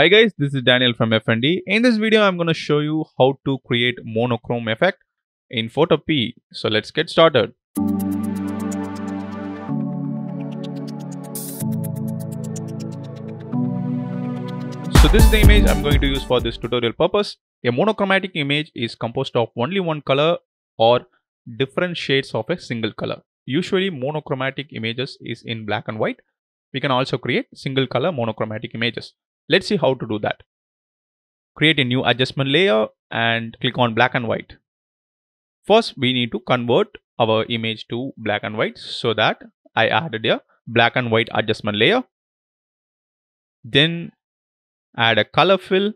Hi guys, this is Daniel from FND. In this video, I'm going to show you how to create monochrome effect in Photopea. So let's get started. So this is the image I'm going to use for this tutorial purpose. A monochromatic image is composed of only one color or different shades of a single color. Usually monochromatic images is in black and white. We can also create single color monochromatic images. Let's see how to do that. Create a new adjustment layer and click on black and white. First, we need to convert our image to black and white, so that I added a black and white adjustment layer. Then add a color fill.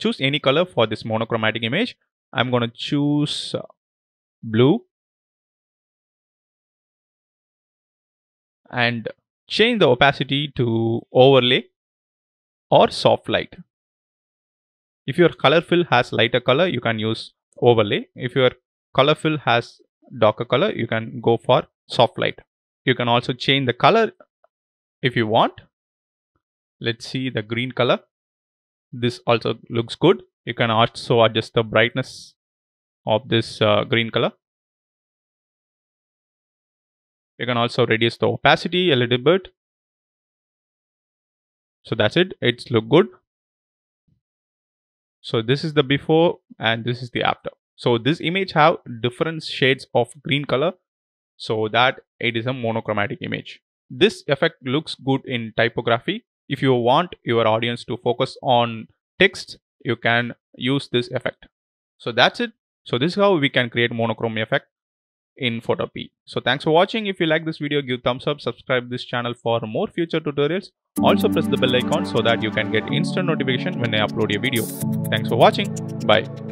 Choose any color for this monochromatic image. I'm going to choose blue. And change the opacity to overlay or soft light. If your color fill has lighter color, you can use overlay. If your color fill has darker color, you can go for soft light. You can also change the color if you want. Let's see the green color. This also looks good. You can also adjust the brightness of this green color. You can also reduce the opacity a little bit. So that's it. It's look good. So this is the before and this is the after. So this image have different shades of green color, so that it is a monochromatic image. This effect looks good in typography. If you want your audience to focus on text, you can use this effect. So that's it. So this is how we can create monochrome effect in Photopea. So thanks for watching. If you like this video, give thumbs up, subscribe this channel for more future tutorials. Also press the bell icon so that you can get instant notification when I upload a video. Thanks for watching. Bye.